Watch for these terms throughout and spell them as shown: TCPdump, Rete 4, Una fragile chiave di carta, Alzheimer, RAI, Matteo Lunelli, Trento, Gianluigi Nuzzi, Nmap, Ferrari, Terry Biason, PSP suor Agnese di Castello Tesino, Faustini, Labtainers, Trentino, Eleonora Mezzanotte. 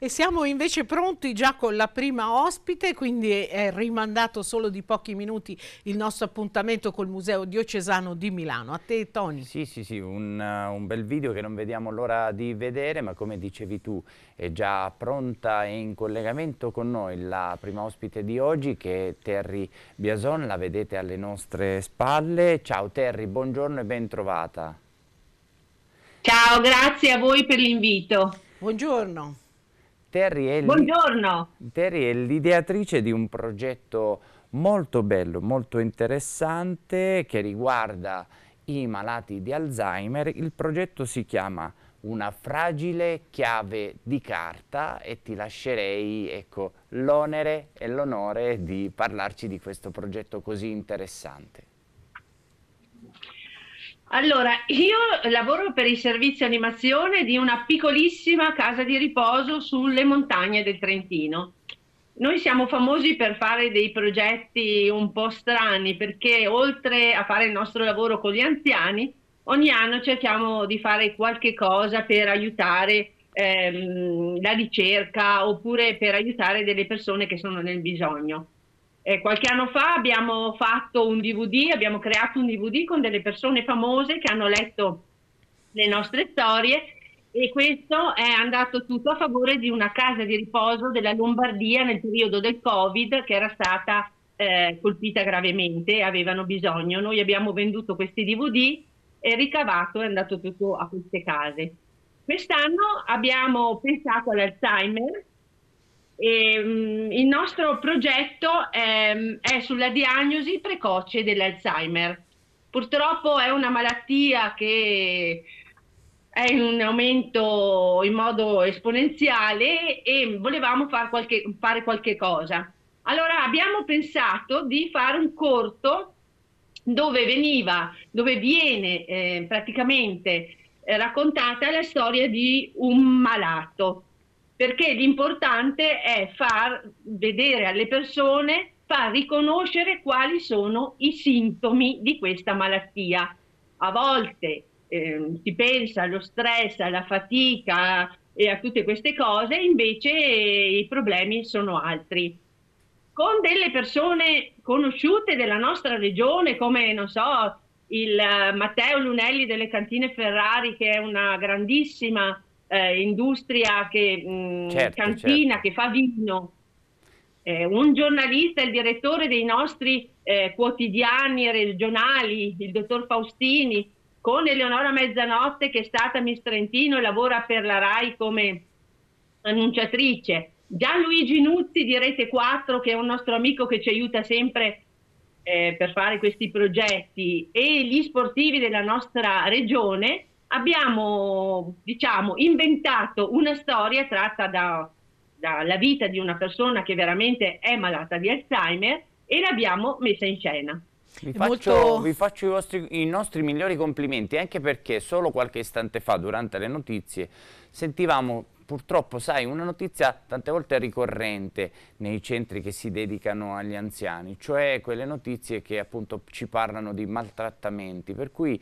E siamo invece pronti già con la prima ospite, quindi è rimandato solo di pochi minuti il nostro appuntamento col Museo Diocesano di Milano. A te, Tony. Sì, un bel video che non vediamo l'ora di vedere, ma come dicevi tu è già pronta e in collegamento con noi la prima ospite di oggi, che è Terry Biason, la vedete alle nostre spalle. Ciao Terry, buongiorno e ben trovata. Ciao, grazie a voi per l'invito. Buongiorno. Terry è l'ideatrice di un progetto molto bello, molto interessante, che riguarda i malati di Alzheimer. Il progetto si chiama Una fragile chiave di carta e ti lascerei, ecco, l'onere e l'onore di parlarci di questo progetto così interessante. Allora, io lavoro per il servizio animazione di una piccolissima casa di riposo sulle montagne del Trentino. Noi siamo famosi per fare dei progetti un po' strani, perché oltre a fare il nostro lavoro con gli anziani, ogni anno cerchiamo di fare qualche cosa per aiutare la ricerca oppure per aiutare delle persone che sono nel bisogno. Qualche anno fa abbiamo creato un DVD con delle persone famose che hanno letto le nostre storie, e questo è andato tutto a favore di una casa di riposo della Lombardia nel periodo del Covid, che era stata colpita gravemente e avevano bisogno. Noi abbiamo venduto questi DVD e ricavato è andato tutto a queste case. Quest'anno abbiamo pensato all'Alzheimer. Il nostro progetto è sulla diagnosi precoce dell'Alzheimer. Purtroppo è una malattia che è in aumento in modo esponenziale e volevamo fare qualche cosa. Allora abbiamo pensato di fare un corto dove viene praticamente raccontata la storia di un malato, perché l'importante è far vedere alle persone, far riconoscere quali sono i sintomi di questa malattia. A volte si pensa allo stress, alla fatica e a tutte queste cose, invece i problemi sono altri. Con delle persone conosciute della nostra regione, come, non so, il Matteo Lunelli delle cantine Ferrari, che è una grandissima industria che che fa vino, un giornalista, il direttore dei nostri quotidiani regionali, il dottor Faustini, con Eleonora Mezzanotte, che è stata Miss Trentino e lavora per la RAI come annunciatrice, Gianluigi Nuzzi di Rete 4, che è un nostro amico che ci aiuta sempre per fare questi progetti, e gli sportivi della nostra regione. Abbiamo, diciamo, inventato una storia tratta dalla vita di una persona che veramente è malata di Alzheimer, e l'abbiamo messa in scena. Vi faccio i nostri migliori complimenti, anche perché solo qualche istante fa, durante le notizie, sentivamo, purtroppo, sai, una notizia tante volte ricorrente nei centri che si dedicano agli anziani, cioè quelle notizie che appunto ci parlano di maltrattamenti, per cui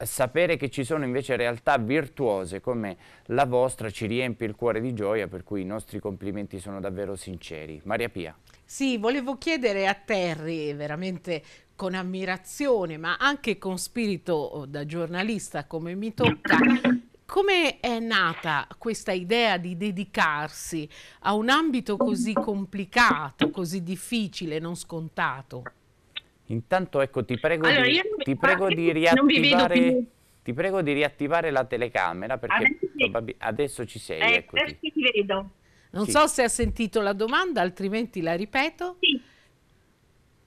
sapere che ci sono invece realtà virtuose come la vostra ci riempie il cuore di gioia, per cui i nostri complimenti sono davvero sinceri. Maria Pia. Sì, volevo chiedere a Terry, veramente con ammirazione ma anche con spirito da giornalista come mi tocca, come è nata questa idea di dedicarsi a un ambito così complicato, così difficile, non scontato? Intanto, ecco, ti prego di riattivare la telecamera, perché adesso ci sei. Adesso ti vedo. Non so se ha sentito la domanda, altrimenti la ripeto. Sì.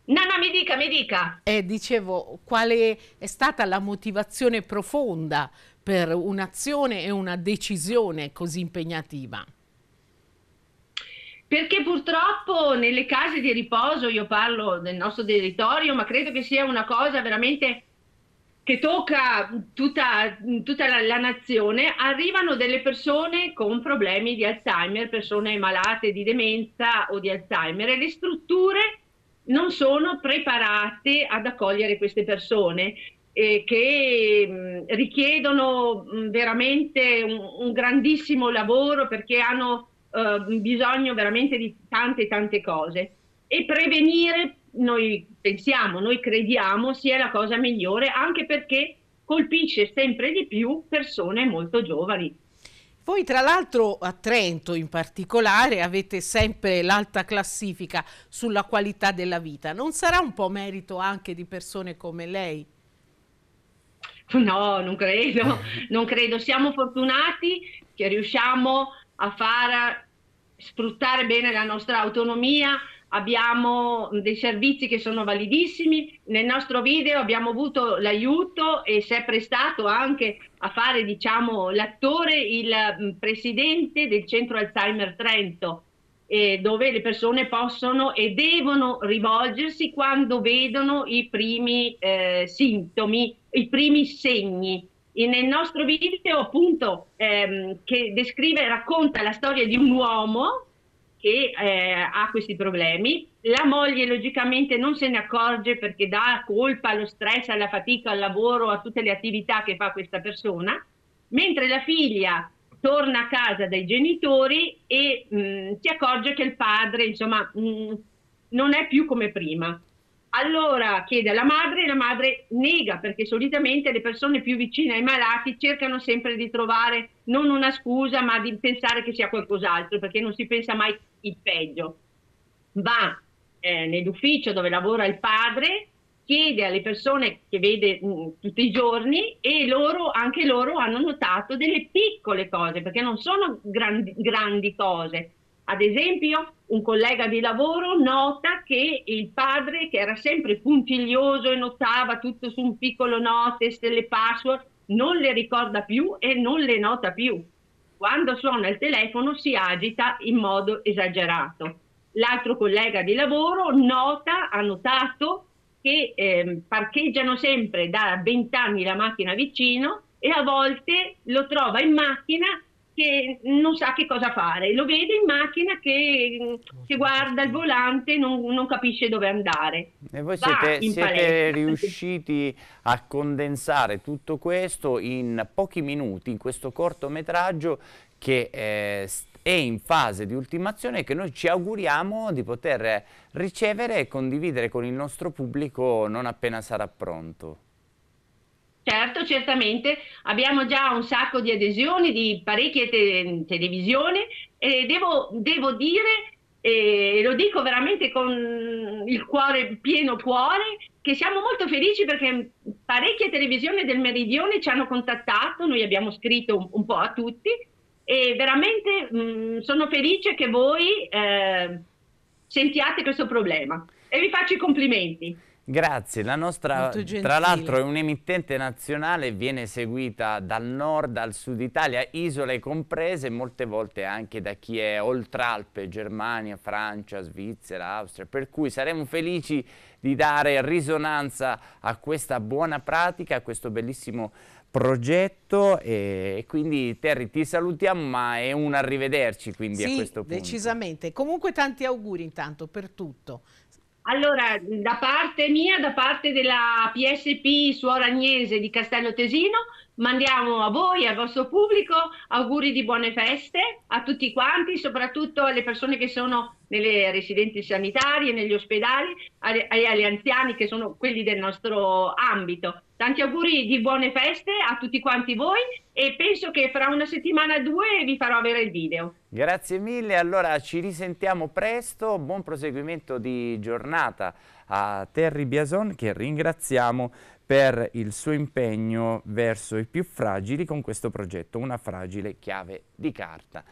No, mi dica. Dicevo, quale è stata la motivazione profonda per un'azione e una decisione così impegnativa? Perché purtroppo nelle case di riposo, io parlo del nostro territorio, ma credo che sia una cosa veramente che tocca tutta la nazione, arrivano delle persone con problemi di Alzheimer, persone malate di demenza o di Alzheimer, e le strutture non sono preparate ad accogliere queste persone, che richiedono veramente un grandissimo lavoro, perché hanno bisogno veramente di tante cose, e prevenire, noi pensiamo, noi crediamo sia la cosa migliore, anche perché colpisce sempre di più persone molto giovani. Voi tra l'altro a Trento in particolare avete sempre l'alta classifica sulla qualità della vita, non sarà un po' merito anche di persone come lei? No, non credo, non credo. Siamo fortunati che riusciamo a far sfruttare bene la nostra autonomia, abbiamo dei servizi che sono validissimi, nel nostro video abbiamo avuto l'aiuto e si è prestato anche a fare, diciamo, l'attore, il presidente del centro Alzheimer Trento, dove le persone possono e devono rivolgersi quando vedono i primi sintomi, i primi segni. E nel nostro video, appunto, che descrive, racconta la storia di un uomo che ha questi problemi, la moglie logicamente non se ne accorge perché dà colpa allo stress, alla fatica, al lavoro, a tutte le attività che fa questa persona, mentre la figlia torna a casa dai genitori e si accorge che il padre, insomma, non è più come prima. Allora chiede alla madre e la madre nega, perché solitamente le persone più vicine ai malati cercano sempre di trovare non una scusa, ma di pensare che sia qualcos'altro, perché non si pensa mai il peggio. Va nell'ufficio dove lavora il padre, chiede alle persone che vede tutti i giorni, e loro, anche loro hanno notato delle piccole cose, perché non sono grandi cose. Ad esempio, un collega di lavoro nota che il padre, che era sempre puntiglioso e notava tutto su un piccolo notes, le password, non le ricorda più e non le nota più. Quando suona il telefono si agita in modo esagerato. L'altro collega di lavoro ha notato che parcheggiano sempre da 20 anni la macchina vicino, e a volte lo trova in macchina che non sa che cosa fare, lo vede in macchina che guarda il volante, non capisce dove andare. E voi siete riusciti a condensare tutto questo in pochi minuti, in questo cortometraggio che è in fase di ultimazione e che noi ci auguriamo di poter ricevere e condividere con il nostro pubblico non appena sarà pronto. Certo, certamente, abbiamo già un sacco di adesioni di parecchie televisioni, e devo dire, e lo dico veramente con il cuore, pieno cuore, che siamo molto felici perché parecchie televisioni del Meridione ci hanno contattato, noi abbiamo scritto un po' a tutti, e veramente sono felice che voi sentiate questo problema, e vi faccio i complimenti. Grazie, la nostra tra l'altro è un'emittente nazionale, viene seguita dal nord al sud Italia, isole comprese, molte volte anche da chi è oltralpe, Germania, Francia, Svizzera, Austria, per cui saremo felici di dare risonanza a questa buona pratica, a questo bellissimo progetto, e quindi Terry ti salutiamo, ma è un arrivederci, quindi sì, a questo punto. Decisamente, comunque tanti auguri intanto per tutto. Allora, da parte mia, da parte della PSP Suor Agnese di Castello Tesino, mandiamo a voi, al vostro pubblico, auguri di buone feste a tutti quanti, soprattutto alle persone che sono nelle residenze sanitarie, negli ospedali, agli anziani che sono quelli del nostro ambito. Tanti auguri di buone feste a tutti quanti voi, e penso che fra una settimana o due vi farò avere il video. Grazie mille, allora ci risentiamo presto, buon proseguimento di giornata a Terry Biason, che ringraziamo per il suo impegno verso i più fragili con questo progetto, Una fragile chiave di carta.